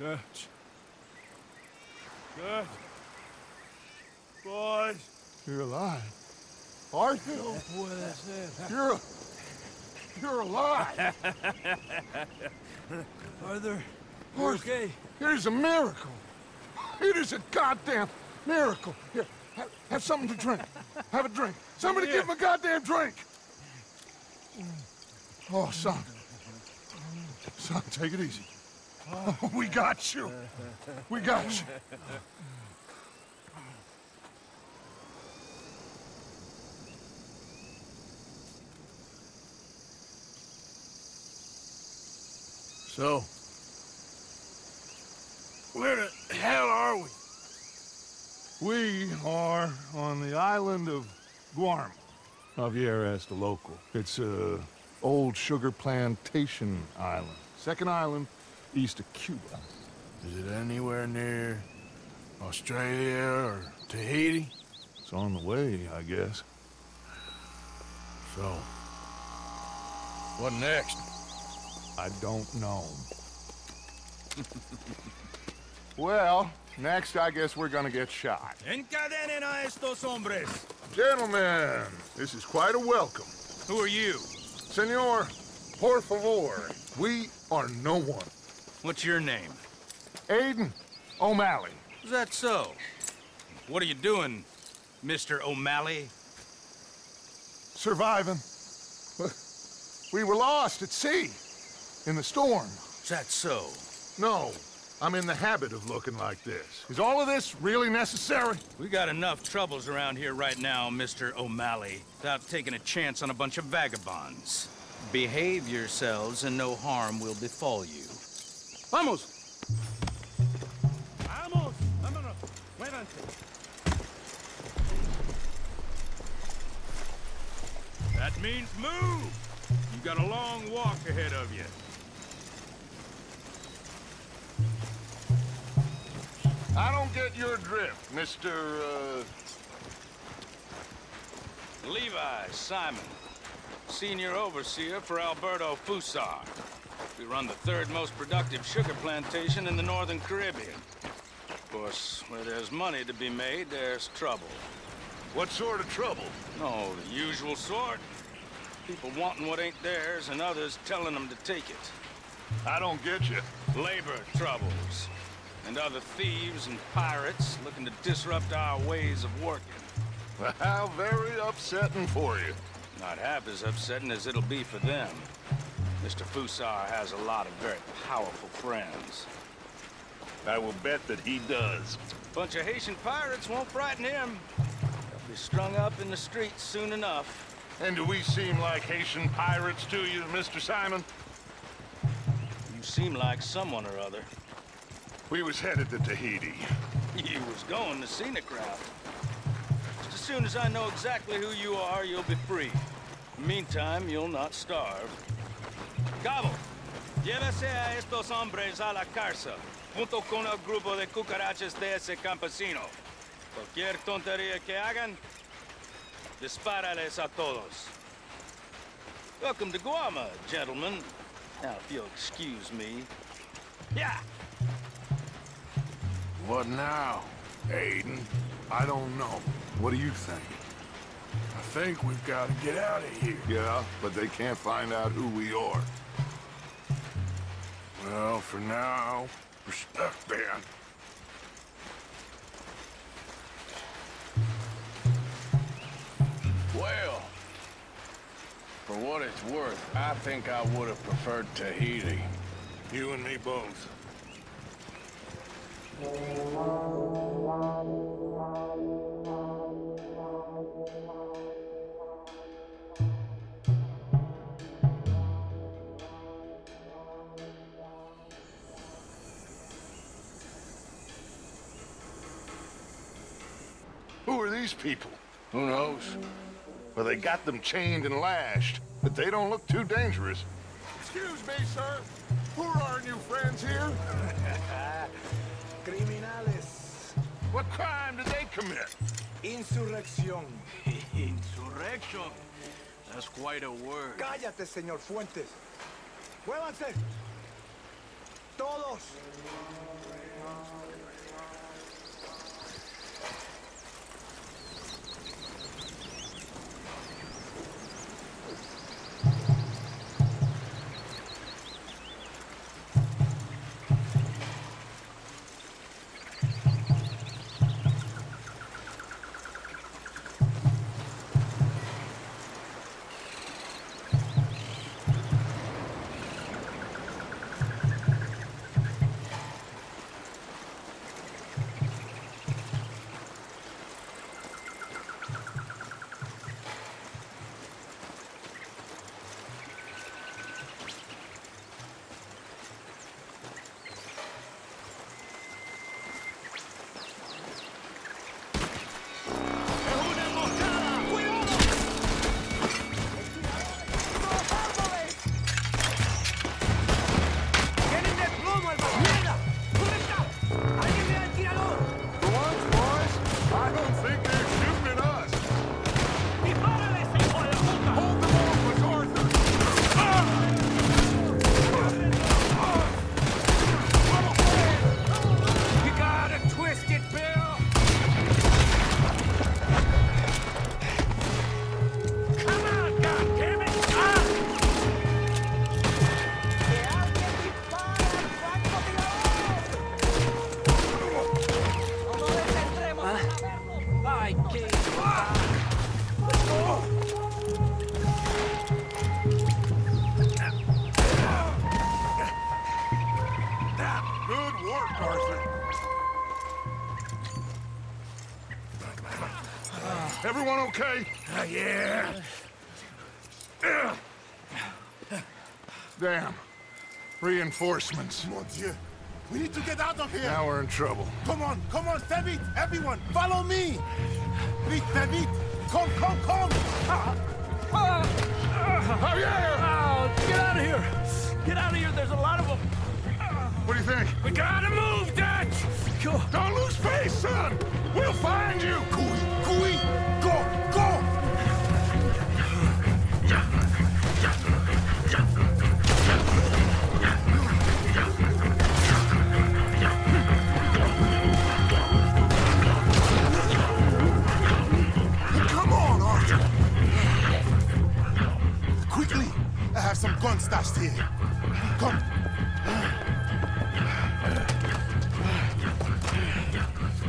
Dutch. Dutch. Boys. You're alive. Arthur. Oh boy, that's it. You're alive. Arthur. Okay. It is a miracle. It is a goddamn miracle. Here, have something to drink. Have a drink. Somebody give him a goddamn drink. Oh, son. Son, take it easy. Oh, we got you. We got you. So, where the hell are we? We are on the island of Guarma. Javier asked a local. It's an old sugar plantation island. Second island. East of Cuba. Is it anywhere near Australia or Tahiti? It's on the way, I guess. So, what next? I don't know. Well, next I guess we're gonna get shot. Encadenen a estos hombres. Gentlemen, this is quite a welcome. Who are you? Señor, por favor. We are no one. What's your name? Aiden O'Malley. Is that so? What are you doing, Mr. O'Malley? Surviving. We were lost at sea, in the storm. Is that so? No, I'm in the habit of looking like this. Is all of this really necessary? We got enough troubles around here right now, Mr. O'Malley, without taking a chance on a bunch of vagabonds. Behave yourselves and no harm will befall you. Vamos! Vamos! Vámonos! Muévanse! That means move! You've got a long walk ahead of you. I don't get your drift, Mr. Levi Simon, Senior Overseer for Alberto Fussar. We run the third most productive sugar plantation in the northern Caribbean. Of course, where there's money to be made, there's trouble. What sort of trouble? Oh, the usual sort. People wanting what ain't theirs and others telling them to take it. I don't get you. Labor troubles. And other thieves and pirates looking to disrupt our ways of working. Well, how very upsetting for you. Not half as upsetting as it'll be for them. Mr. Fussar has a lot of very powerful friends. I will bet that he does. A bunch of Haitian pirates won't frighten him. They'll be strung up in the streets soon enough. And do we seem like Haitian pirates to you, Mr. Simon? You seem like someone or other. We was headed to Tahiti. You was going to scenic route. Just as soon as I know exactly who you are, you'll be free. In the meantime, you'll not starve. Cabo, llévese a estos hombres a la cárcel, junto con el grupo de cucarachas de ese campesino. Cualquier tontería que hagan, dispárales a todos. Welcome to Guama, gentlemen. Now, if you'll excuse me. Yeah! What now, Aiden? I don't know. What do you think? I think we've got to get out of here. Yeah, but they can't find out who we are. Well, for now, we're stuck, Ben. Well, for what it's worth, I think I would have preferred Tahiti. You and me both. Who are these people? Who knows? Well, they got them chained and lashed, but they don't look too dangerous. Excuse me, sir. Who are our new friends here? Criminales. What crime did they commit? Insurrección. Insurrection? That's quite a word. Cállate, Señor Fuentes. Muévanse. Todos. Everyone okay? Yeah. Damn. Reinforcements. Mon dieu. We need to get out of here. Now we're in trouble. Come on, David. Everyone, follow me. Vite, David. Come. Javier! Get out of here. There's a lot of them. What do you think? We gotta move, Dutch. Cool. Don't lose face, son. We'll find you. Cooey. Go! Come on, Arthur! Quickly! I have some guns stashed here. Come!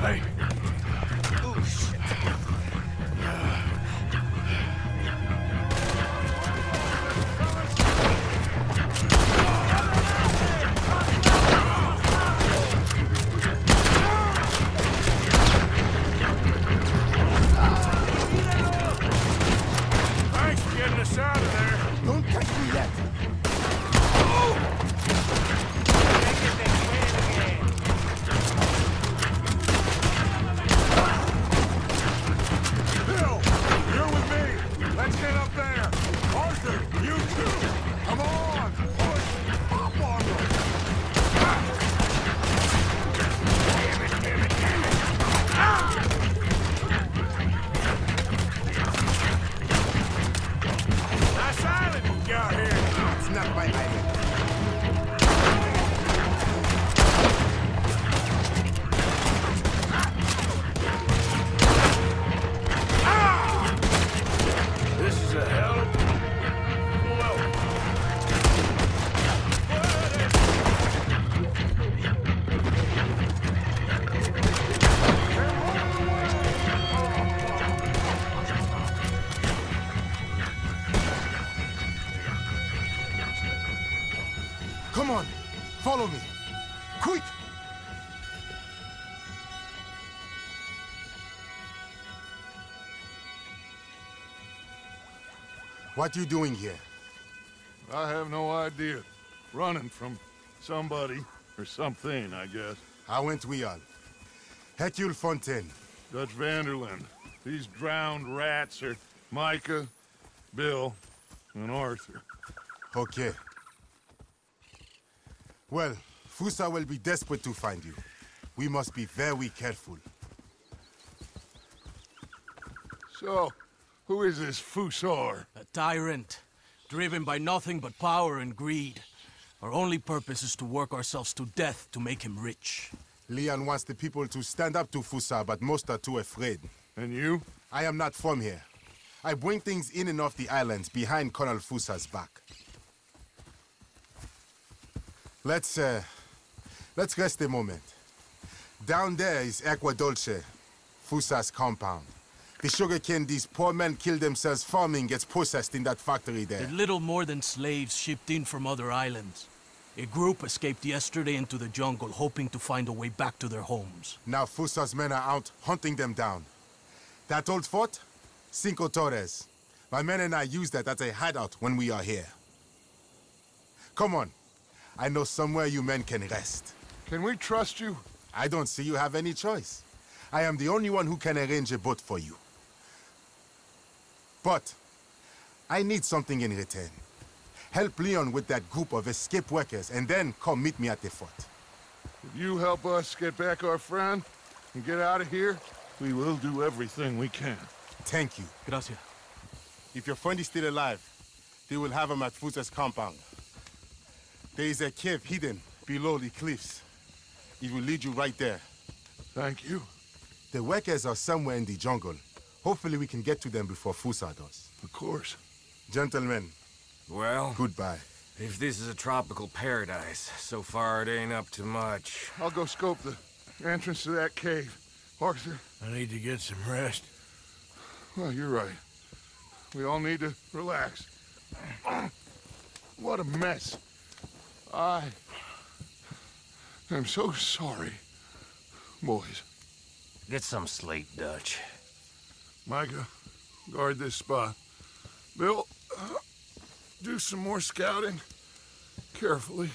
Hey! Oh, shit! Follow me. Quick! What are you doing here? I have no idea. Running from somebody or something, I guess. How went we on? Hercule Fontaine, Dutch van der Linde. These drowned rats are Micah, Bill, and Arthur. Okay. Well, Fuza will be desperate to find you. We must be very careful. So, who is this Fussar? A tyrant, driven by nothing but power and greed. Our only purpose is to work ourselves to death to make him rich. Leon wants the people to stand up to Fuza, but most are too afraid. And you? I am not from here. I bring things in and off the islands, behind Colonel Fuza's back. Let's rest a moment. Down there is Equa Dolce, Fuza's compound. The sugarcane these poor men kill themselves farming gets processed in that factory there. They're little more than slaves shipped in from other islands. A group escaped yesterday into the jungle, hoping to find a way back to their homes. Now Fuza's men are out hunting them down. That old fort? Cinco Torres. My men and I use that as a hideout when we are here. Come on. I know somewhere you men can rest. Can we trust you? I don't see you have any choice. I am the only one who can arrange a boat for you. But I need something in return. Help Leon with that group of escape workers, and then come meet me at the fort. If you help us get back our friend and get out of here, we will do everything we can. Thank you. Gracias. If your friend is still alive, they will have him at Fuza's compound. There is a cave hidden below the cliffs. It will lead you right there. Thank you. The workers are somewhere in the jungle. Hopefully we can get to them before Fuza does. Of course. Gentlemen. Well? Goodbye. If this is a tropical paradise, so far it ain't up to much. I'll go scope the entrance to that cave. Arthur? I need to get some rest. Well, you're right. We all need to relax. What a mess. I am so sorry, boys. Get some sleep, Dutch. Micah, guard this spot. Bill, do some more scouting. Carefully.